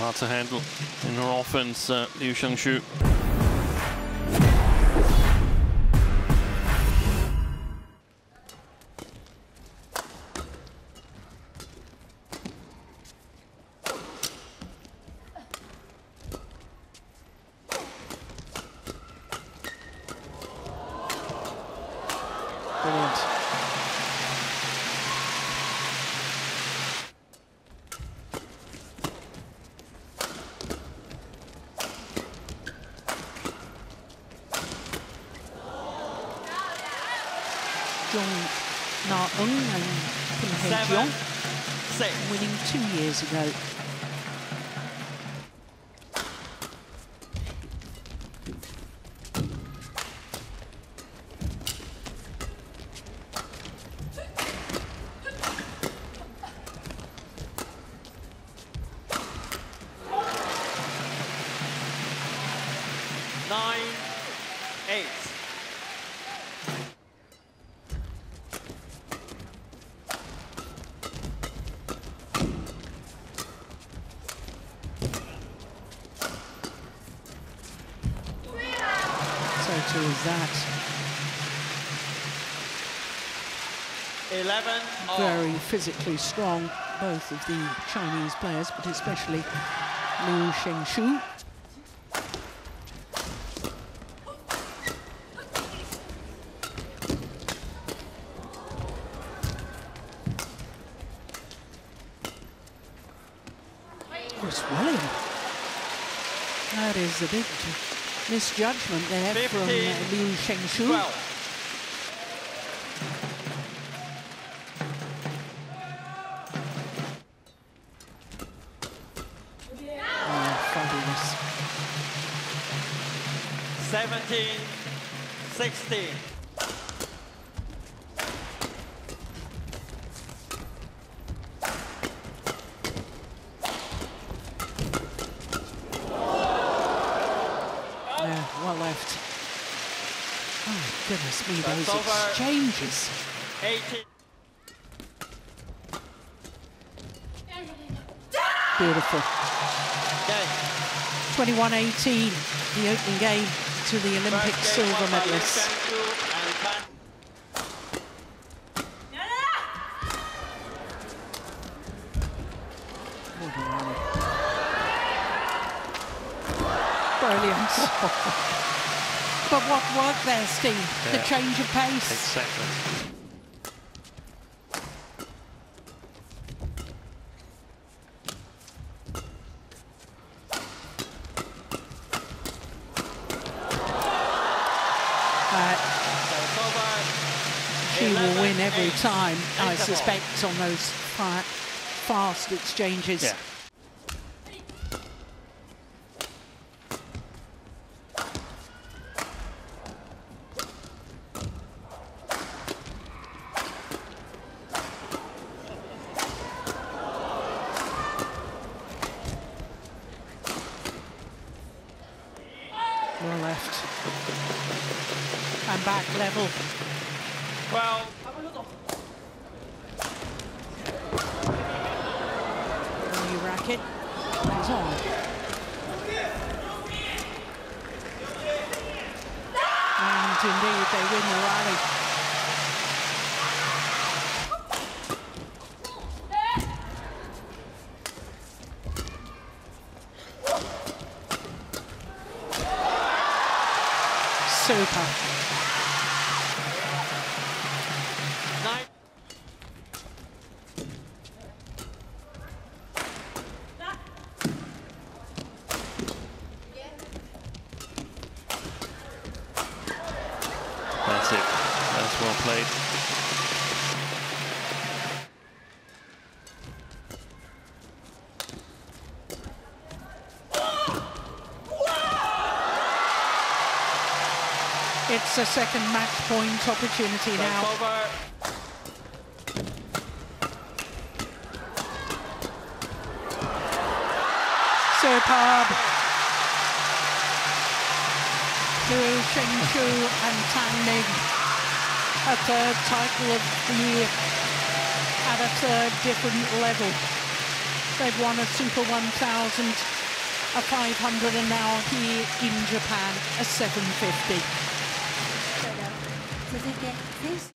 hard to handle in her offense, Liu Sheng Shu. John Naung and Kim Hedjiong winning 2 years ago. Is that 11 very physically strong, both of the Chinese players, but especially Liu Sheng Shu. Oh, it's well in. That is the big misjudgment there from Liu Sheng Shu. Fabulous. 17-16. Goodness me, those exchanges. 18. Beautiful. 21-18, the opening game to the Olympic silver medalists. Brilliant. But what work there, Steve? Yeah. The change of pace. Exactly. She will win every time, I suspect, on those fast exchanges. Yeah. More left. And back level. Well. New racket. It's on. And indeed they win the rally. Super. That's it. That's well played. It's a second match point opportunity now. Superb. Liu Sheng Shu and Tan Ning, a third title of the year at a third different level. They've won a Super 1000, a 500, and now here in Japan, a 750.